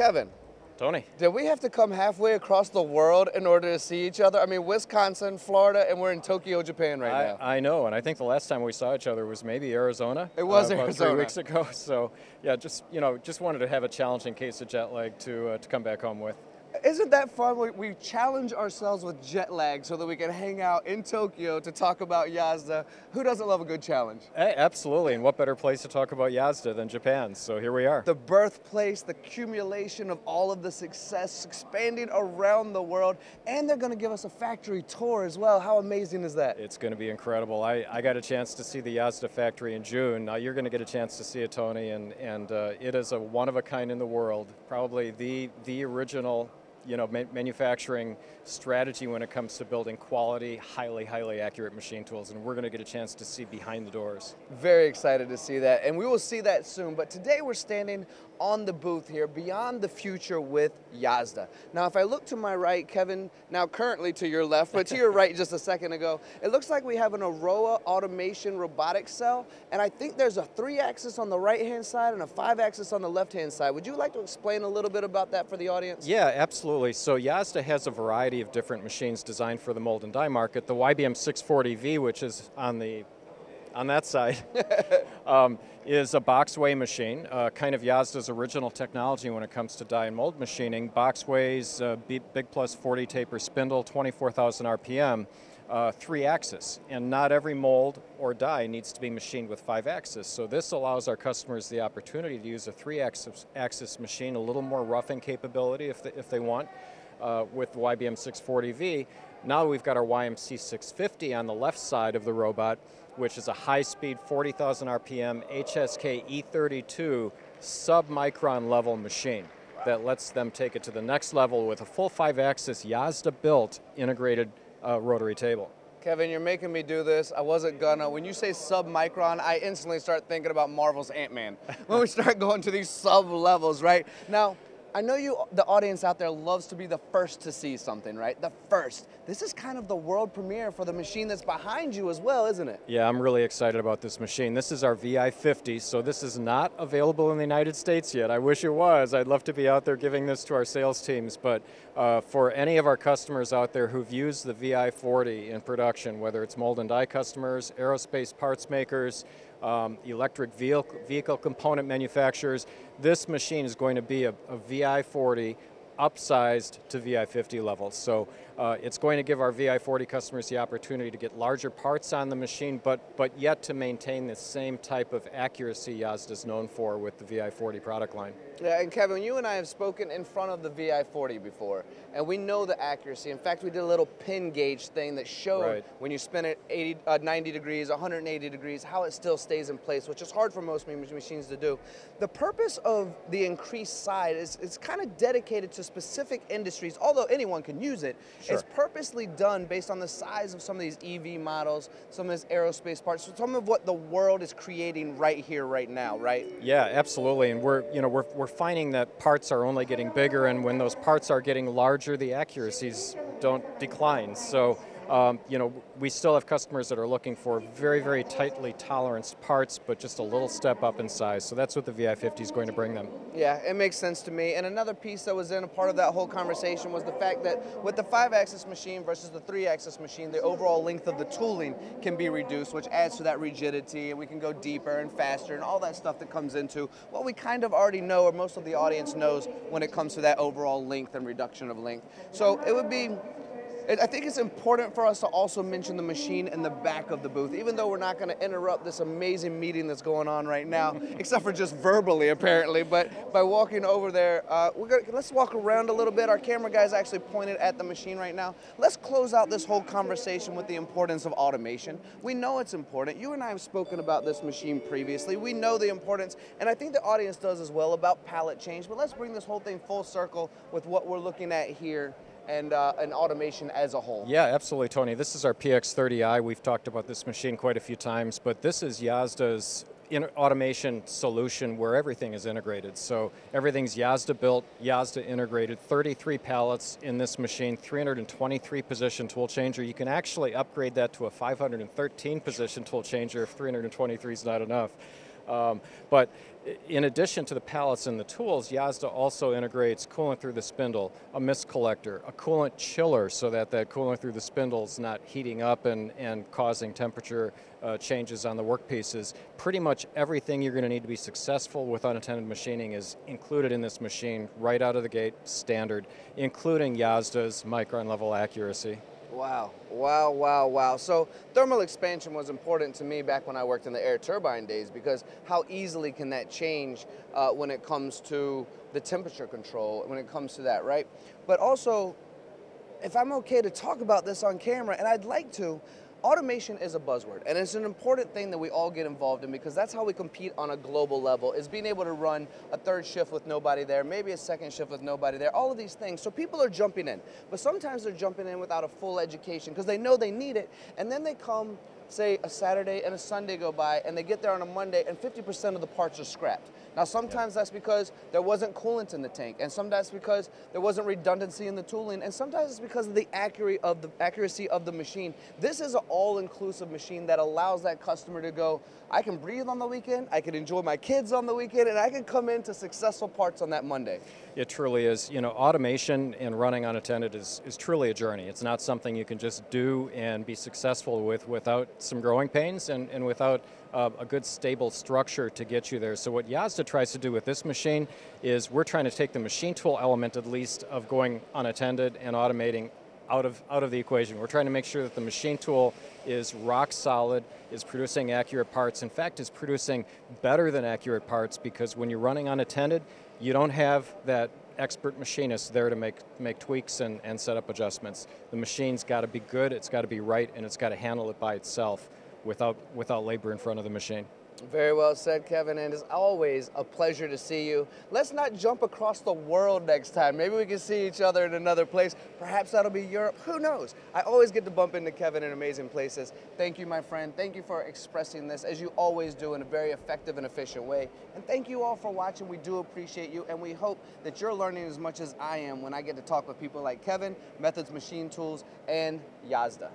Kevin. Tony. Did we have to come halfway across the world in order to see each other? I mean, Wisconsin, Florida, and we're in Tokyo, Japan right now. I know, and I think the last time we saw each other was maybe Arizona. It was Arizona. About 3 weeks ago. So, yeah, just wanted to have a challenge in case of jet lag to come back home with. Isn't that fun? We challenge ourselves with jet lag so that we can hang out in Tokyo to talk about YASDA. Who doesn't love a good challenge? Hey, absolutely, and what better place to talk about YASDA than Japan? So here we are. The birthplace, the accumulation of all of the success, expanding around the world, and they're going to give us a factory tour as well. How amazing is that? It's going to be incredible. I got a chance to see the YASDA factory in June. Now you're going to get a chance to see it, Tony, and it is a one-of-a-kind in the world. Probably the original, you know, manufacturing strategy when it comes to building quality, highly accurate machine tools, and we're going to get a chance to see behind the doors. Very excited to see that, and we will see that soon, but today we're standing on the booth here, Beyond the Future with YASDA. Now, if I look to my right, Kevin, now currently to your left, but to your right just a second ago, it looks like we have an Aurora automation robotic cell, and I think there's a 3-axis on the right-hand side and a 5-axis on the left-hand side. Would you like to explain a little bit about that for the audience? Yeah, absolutely. So YASDA has a variety of different machines designed for the mold and die market. The YBM 640V, which is on that side, is a boxway machine, kind of YASDA's original technology when it comes to die and mold machining. Boxways, big plus 40 taper spindle, 24,000 RPM, 3-axis. And not every mold or die needs to be machined with 5-axis. So this allows our customers the opportunity to use a 3-axis machine, a little more roughing capability if they want. With the YBM 640V. Now we've got our YMC 650 on the left side of the robot, which is a high-speed 40,000 RPM HSK E32 sub-micron level machine that lets them take it to the next level with a full 5-axis YASDA-built integrated rotary table. Kevin, you're making me do this. I wasn't gonna. When you say sub-micron, I instantly start thinking about Marvel's Ant-Man. When we start going to these sub-levels, right? Now, I know the audience out there loves to be the first to see something, right? The first. This is kind of the world premiere for the machine that's behind you as well, isn't it? Yeah, I'm really excited about this machine. This is our VI50, so this is not available in the United States yet. I wish it was. I'd love to be out there giving this to our sales teams, but for any of our customers out there who've used the VI40 in production, whether it's mold and die customers, aerospace parts makers, electric vehicle component manufacturers, this machine is going to be a VI40 upsized to VI50 levels. So it's going to give our VI40 customers the opportunity to get larger parts on the machine, but yet to maintain the same type of accuracy YASDA is known for with the VI40 product line. Yeah, and Kevin, you and I have spoken in front of the VI40 before, and we know the accuracy. In fact, we did a little pin gauge thing that showed when you spin it 90 degrees, 180 degrees, how it still stays in place, which is hard for most machines to do. The purpose of the increased size is it's kind of dedicated to specific industries, although anyone can use it. Sure. It's purposely done based on the size of some of these EV models, some of these aerospace parts, some of what the world is creating right here, right now, right? Yeah, absolutely. And we're finding that parts are only getting bigger, and when those parts are getting larger, the accuracies don't decline. So, we still have customers that are looking for very tightly toleranced parts, but just a little step up in size. So that's what the VI50 is going to bring them. Yeah, it makes sense to me. And another piece that was in a part of that whole conversation was the fact that with the 5-axis machine versus the 3-axis machine, the overall length of the tooling can be reduced, which adds to that rigidity, and we can go deeper and faster and all that stuff that comes into what we kind of already know, or most of the audience knows, when it comes to that overall length and reduction of length. So it would be, I think it's important for us to also mention the machine in the back of the booth, even though we're not going to interrupt this amazing meeting that's going on right now, except for just verbally, apparently, but by walking over there, let's walk around a little bit. Our camera guy's actually pointed at the machine right now. Let's close out this whole conversation with the importance of automation. We know it's important. You and I have spoken about this machine previously. We know the importance, and I think the audience does as well, about palette change, but let's bring this whole thing full circle with what we're looking at here and automation as a whole. Yeah, absolutely, Tony. This is our PX30i. We've talked about this machine quite a few times, but this is YASDA's automation solution where everything is integrated. So everything's YASDA built, YASDA integrated, 33 pallets in this machine, 323 position tool changer. You can actually upgrade that to a 513 position tool changer if 323 is not enough. But in addition to the pallets and the tools, YASDA also integrates coolant through the spindle, a mist collector, a coolant chiller so that that coolant through the spindle is not heating up and causing temperature changes on the workpieces. Pretty much everything you're going to need to be successful with unattended machining is included in this machine right out of the gate, standard, including YASDA's micron level accuracy. Wow, wow, wow, wow. So thermal expansion was important to me back when I worked in the air turbine days, because how easily can that change when it comes to the temperature control, when it comes to that, right? But also, if I'm okay to talk about this on camera, and I'd like to, automation is a buzzword, and it's an important thing that we all get involved in, because that's how we compete on a global level, is being able to run a third shift with nobody there, maybe a second shift with nobody there, all of these things. So people are jumping in, but sometimes they're jumping in without a full education because they know they need it, and then they come, say a Saturday and a Sunday go by, and they get there on a Monday and 50% of the parts are scrapped. Now sometimes that's because there wasn't coolant in the tank, and sometimes because there wasn't redundancy in the tooling, and sometimes it's because of the accuracy of the machine. This is an all-inclusive machine that allows that customer to go, I can breathe on the weekend, I can enjoy my kids on the weekend, and I can come into successful parts on that Monday. It truly is. You know, automation and running unattended is truly a journey. It's not something you can just do and be successful with without some growing pains and without a good stable structure to get you there. So what YASDA tries to do with this machine is we're trying to take the machine tool element, at least, of going unattended and automating out of the equation. We're trying to make sure that the machine tool is rock solid, is producing accurate parts, in fact is producing better than accurate parts, because when you're running unattended, you don't have that expert machinist there to make tweaks and set up adjustments. The machine's got to be good, it's got to be right, and it's got to handle it by itself without labor in front of the machine. Very well said, Kevin, and it's always a pleasure to see you. Let's not jump across the world next time. Maybe we can see each other in another place. Perhaps that'll be Europe, who knows? I always get to bump into Kevin in amazing places. Thank you, my friend. Thank you for expressing this, as you always do, in a very effective and efficient way. And thank you all for watching. We do appreciate you, and we hope that you're learning as much as I am when I get to talk with people like Kevin, Methods Machine Tools, and YASDA.